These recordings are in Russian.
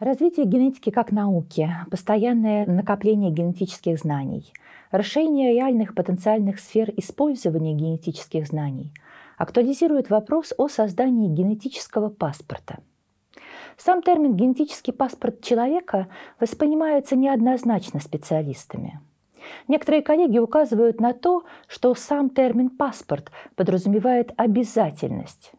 Развитие генетики как науки, постоянное накопление генетических знаний, расширение реальных потенциальных сфер использования генетических знаний актуализирует вопрос о создании генетического паспорта. Сам термин «генетический паспорт человека» воспринимается неоднозначно специалистами. Некоторые коллеги указывают на то, что сам термин «паспорт» подразумевает обязательность.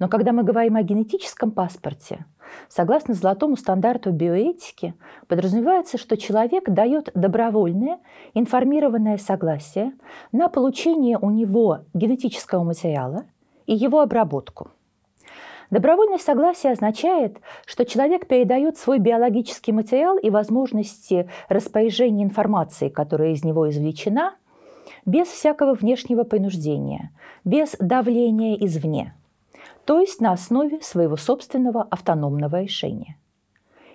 Но когда мы говорим о генетическом паспорте, согласно золотому стандарту биоэтики, подразумевается, что человек дает добровольное, информированное согласие на получение у него генетического материала и его обработку. Добровольное согласие означает, что человек передает свой биологический материал и возможности распоряжения информацией, которая из него извлечена, без всякого внешнего принуждения, без давления извне. То есть на основе своего собственного автономного решения.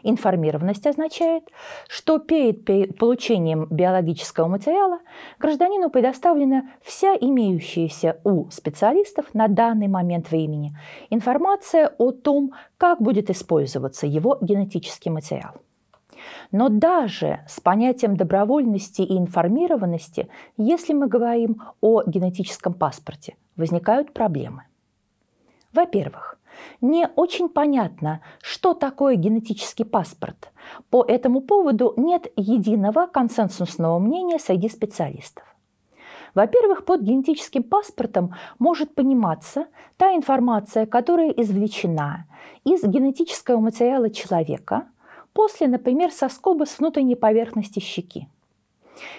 Информированность означает, что перед получением биологического материала гражданину предоставлена вся имеющаяся у специалистов на данный момент времени информация о том, как будет использоваться его генетический материал. Но даже с понятием добровольности и информированности, если мы говорим о генетическом паспорте, возникают проблемы. Во-первых, не очень понятно, что такое генетический паспорт. По этому поводу нет единого консенсусного мнения среди специалистов. Во-первых, под генетическим паспортом может пониматься та информация, которая извлечена из генетического материала человека после, например, соскоба с внутренней поверхности щеки.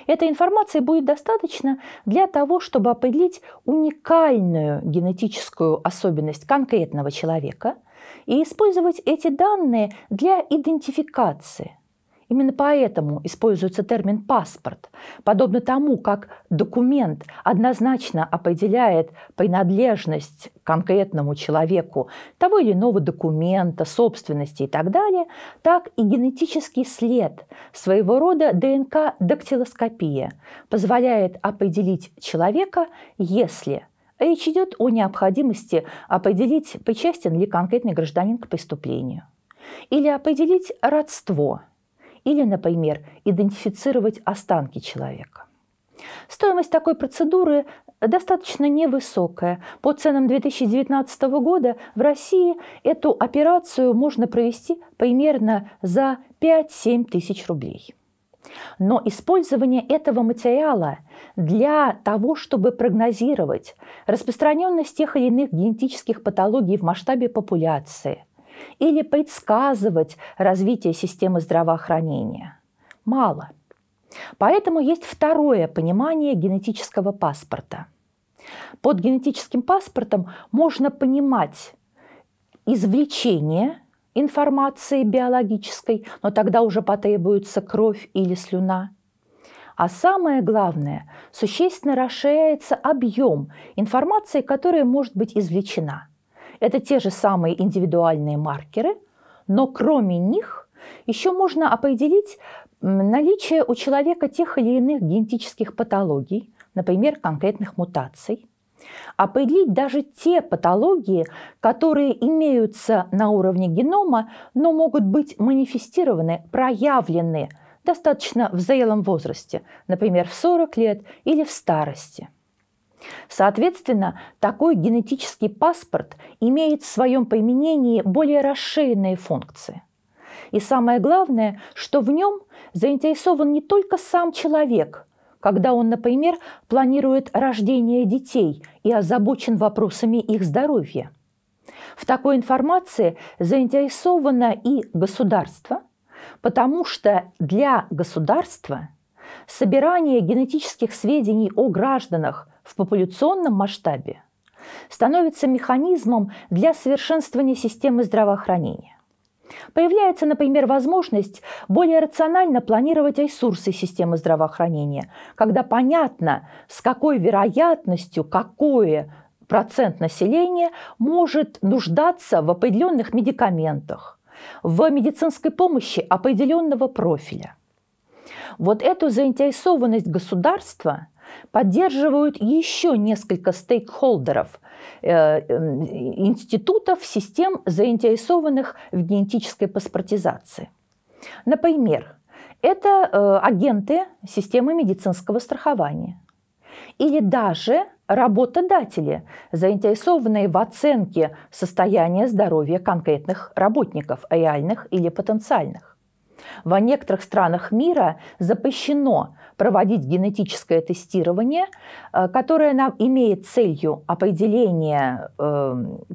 Этой информации будет достаточно для того, чтобы определить уникальную генетическую особенность конкретного человека и использовать эти данные для идентификации. Именно поэтому используется термин «паспорт», подобно тому, как документ однозначно определяет принадлежность к конкретному человеку того или иного документа, собственности и так далее, так и генетический след, своего рода ДНК-дактилоскопия, позволяет определить человека, если речь идет о необходимости определить, причастен ли конкретный гражданин к преступлению, или определить родство, или, например, идентифицировать останки человека. Стоимость такой процедуры достаточно невысокая. По ценам 2019 года в России эту операцию можно провести примерно за 5-7 тысяч рублей. Но использование этого материала для того, чтобы прогнозировать распространенность тех или иных генетических патологий в масштабе популяции, или предсказывать развитие системы здравоохранения. Мало. Поэтому есть второе понимание генетического паспорта. Под генетическим паспортом можно понимать извлечение информации биологической, но тогда уже потребуется кровь или слюна. А самое главное, существенно расширяется объем информации, которая может быть извлечена. Это те же самые индивидуальные маркеры, но кроме них еще можно определить наличие у человека тех или иных генетических патологий, например, конкретных мутаций, определить даже те патологии, которые имеются на уровне генома, но могут быть манифестированы, проявлены достаточно в зрелом возрасте, например, в 40 лет или в старости. Соответственно, такой генетический паспорт имеет в своем применении более расширенные функции. И самое главное, что в нем заинтересован не только сам человек, когда он, например, планирует рождение детей и озабочен вопросами их здоровья. В такой информации заинтересовано и государство, потому что для государства собирание генетических сведений о гражданах в популяционном масштабе становится механизмом для совершенствования системы здравоохранения. Появляется, например, возможность более рационально планировать ресурсы системы здравоохранения, когда понятно, с какой вероятностью, какой процент населения может нуждаться в определенных медикаментах, в медицинской помощи определенного профиля. Вот эту заинтересованность государства поддерживают еще несколько стейкхолдеров, институтов, систем, заинтересованных в генетической паспортизации. Например, это агенты системы медицинского страхования или даже работодатели, заинтересованные в оценке состояния здоровья конкретных работников, реальных или потенциальных. Во некоторых странах мира запрещено проводить генетическое тестирование, которое имеет целью определения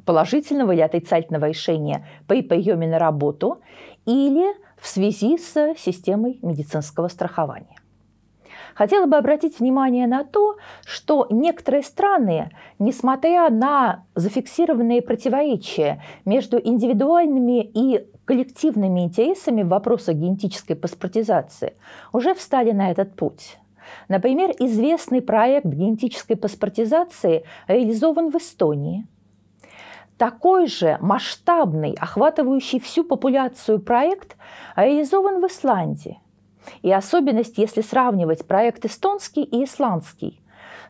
положительного или отрицательного решения при приеме на работу или в связи с системой медицинского страхования. Хотела бы обратить внимание на то, что некоторые страны, несмотря на зафиксированные противоречия между индивидуальными и коллективными интересами в вопросах генетической паспортизации, уже встали на этот путь. Например, известный проект генетической паспортизации реализован в Эстонии. Такой же масштабный, охватывающий всю популяцию проект реализован в Исландии. И особенность, если сравнивать проект эстонский и исландский,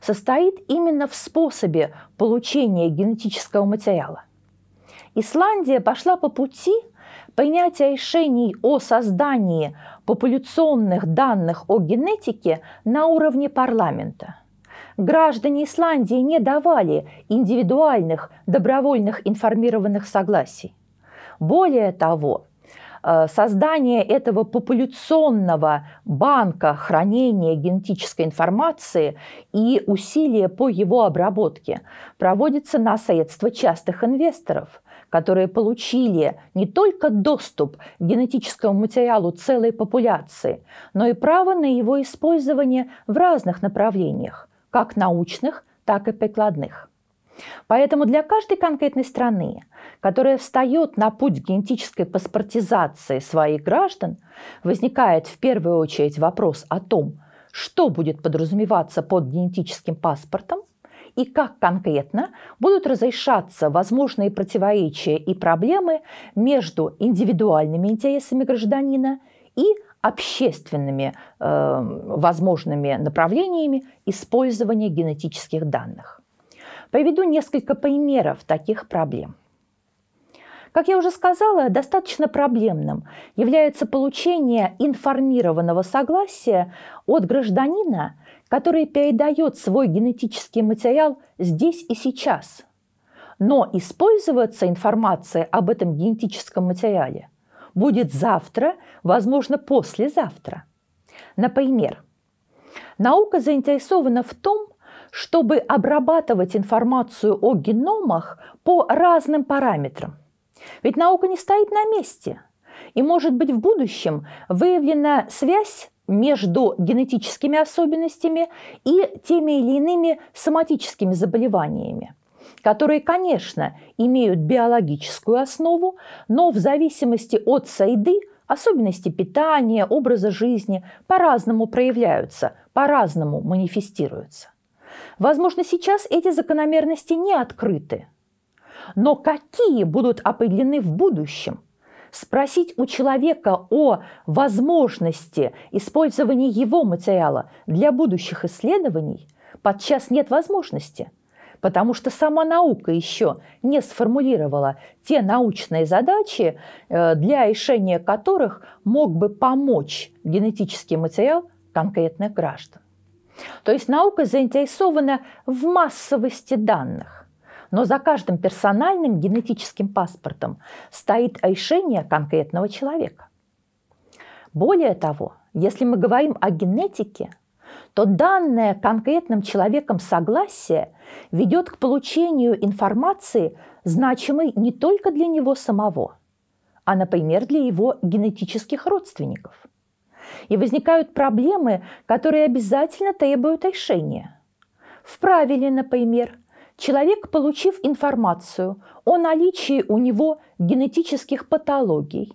состоит именно в способе получения генетического материала. Исландия пошла по пути принятия решений о создании популяционных данных о генетике на уровне парламента. Граждане Исландии не давали индивидуальных, добровольных, информированных согласий. Более того, создание этого популяционного банка хранения генетической информации и усилия по его обработке проводятся на средства частых инвесторов, которые получили не только доступ к генетическому материалу целой популяции, но и право на его использование в разных направлениях, как научных, так и прикладных. Поэтому для каждой конкретной страны, которая встает на путь генетической паспортизации своих граждан, возникает в первую очередь вопрос о том, что будет подразумеваться под генетическим паспортом и как конкретно будут разрешаться возможные противоречия и проблемы между индивидуальными интересами гражданина и общественными, возможными направлениями использования генетических данных. Приведу несколько примеров таких проблем. Как я уже сказала, достаточно проблемным является получение информированного согласия от гражданина, который передает свой генетический материал здесь и сейчас. Но использоваться информация об этом генетическом материале будет завтра, возможно, послезавтра. Например, наука заинтересована в том, чтобы обрабатывать информацию о геномах по разным параметрам. Ведь наука не стоит на месте. И, может быть, в будущем выявлена связь между генетическими особенностями и теми или иными соматическими заболеваниями, которые, конечно, имеют биологическую основу, но в зависимости от среды, особенности питания, образа жизни по-разному проявляются, по-разному манифестируются. Возможно, сейчас эти закономерности не открыты. Но какие будут определены в будущем? Спросить у человека о возможности использования его материала для будущих исследований подчас нет возможности, потому что сама наука еще не сформулировала те научные задачи, для решения которых мог бы помочь генетический материал конкретных граждан. То есть наука заинтересована в массовости данных, но за каждым персональным генетическим паспортом стоит решение конкретного человека. Более того, если мы говорим о генетике, то данное конкретным человеком согласие ведет к получению информации, значимой не только для него самого, а, например, для его генетических родственников. И возникают проблемы, которые обязательно требуют решения. Вправе ли, например, человек, получив информацию о наличии у него генетических патологий,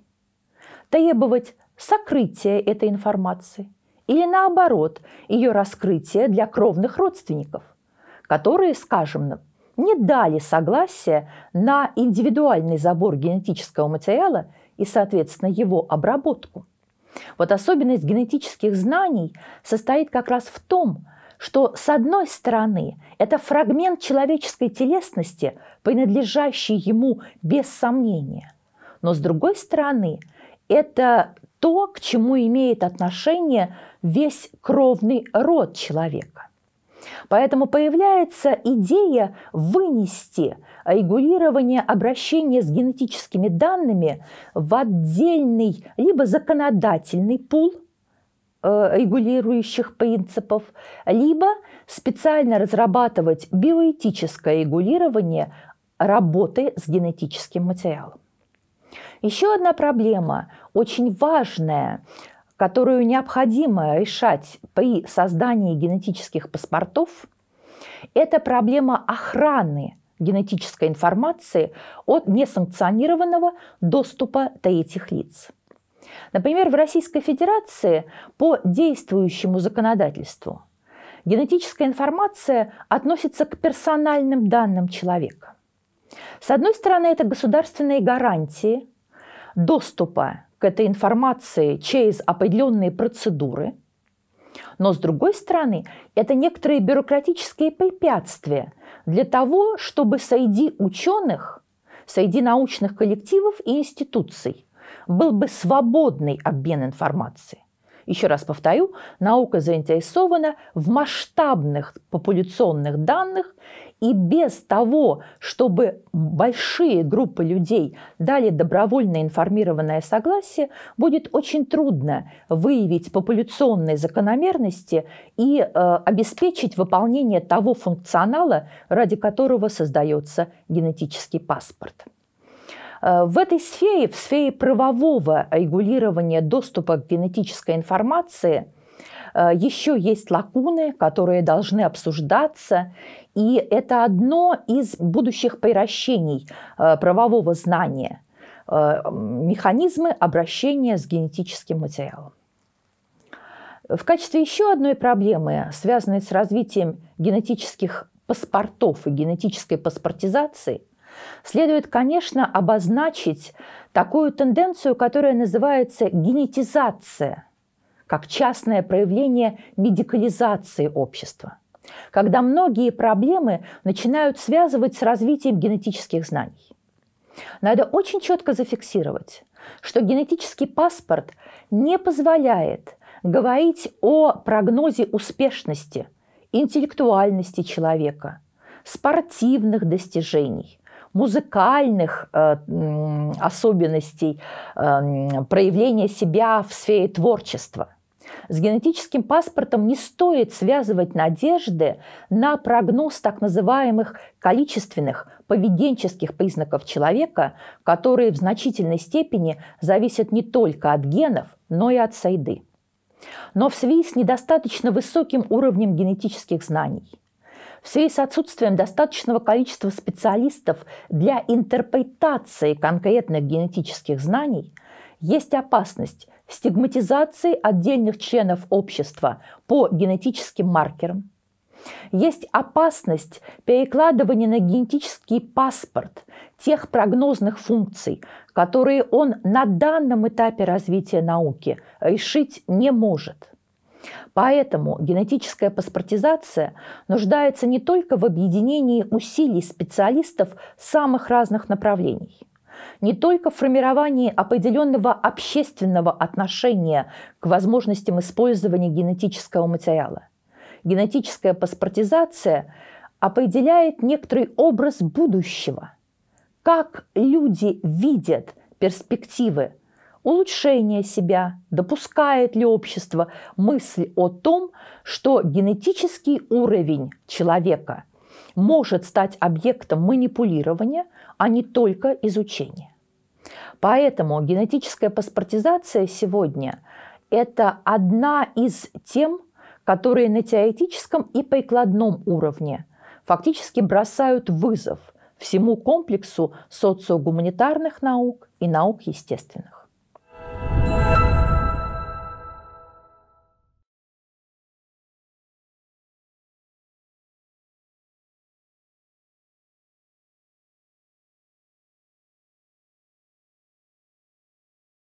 требовать сокрытия этой информации или, наоборот, ее раскрытия для кровных родственников, которые, скажем нам, не дали согласия на индивидуальный забор генетического материала и, соответственно, его обработку? Вот особенность генетических знаний состоит как раз в том, что, с одной стороны, это фрагмент человеческой телесности, принадлежащий ему без сомнения, но, с другой стороны, это то, к чему имеет отношение весь кровный род человека. Поэтому появляется идея вынести регулирование обращения с генетическими данными в отдельный либо законодательный пул регулирующих принципов, либо специально разрабатывать биоэтическое регулирование работы с генетическим материалом. Еще одна проблема, очень важная, которую необходимо решать при создании генетических паспортов, это проблема охраны генетической информации от несанкционированного доступа третьих лиц. Например, в Российской Федерации по действующему законодательству генетическая информация относится к персональным данным человека. С одной стороны, это государственные гарантии доступа к этой информации через определенные процедуры, но, с другой стороны, это некоторые бюрократические препятствия для того, чтобы среди ученых, среди научных коллективов и институций был бы свободный обмен информацией. Еще раз повторю, наука заинтересована в масштабных популяционных данных, и без того, чтобы большие группы людей дали добровольно информированное согласие, будет очень трудно выявить популяционные закономерности и обеспечить выполнение того функционала, ради которого создается генетический паспорт. В этой сфере, в сфере правового регулирования доступа к генетической информации, еще есть лакуны, которые должны обсуждаться, и это одно из будущих превращений правового знания – механизмы обращения с генетическим материалом. В качестве еще одной проблемы, связанной с развитием генетических паспортов и генетической паспортизации, следует, конечно, обозначить такую тенденцию, которая называется генетизация, как частное проявление медикализации общества, когда многие проблемы начинают связывать с развитием генетических знаний. Надо очень четко зафиксировать, что генетический паспорт не позволяет говорить о прогнозе успешности, интеллектуальности человека, спортивных достижений, музыкальных особенностей проявления себя в сфере творчества. С генетическим паспортом не стоит связывать надежды на прогноз так называемых количественных поведенческих признаков человека, которые в значительной степени зависят не только от генов, но и от среды. Но в связи с недостаточно высоким уровнем генетических знаний, в связи с отсутствием достаточного количества специалистов для интерпретации конкретных генетических знаний, есть опасность стигматизации отдельных членов общества по генетическим маркерам, есть опасность перекладывания на генетический паспорт тех прогнозных функций, которые он на данном этапе развития науки решить не может. Поэтому генетическая паспортизация нуждается не только в объединении усилий специалистов самых разных направлений, не только в формировании определенного общественного отношения к возможностям использования генетического материала. Генетическая паспортизация определяет некоторый образ будущего, как люди видят перспективы улучшение себя, допускает ли общество мысль о том, что генетический уровень человека может стать объектом манипулирования, а не только изучения. Поэтому генетическая паспортизация сегодня – это одна из тем, которые на теоретическом и прикладном уровне фактически бросают вызов всему комплексу социогуманитарных наук и наук естественных.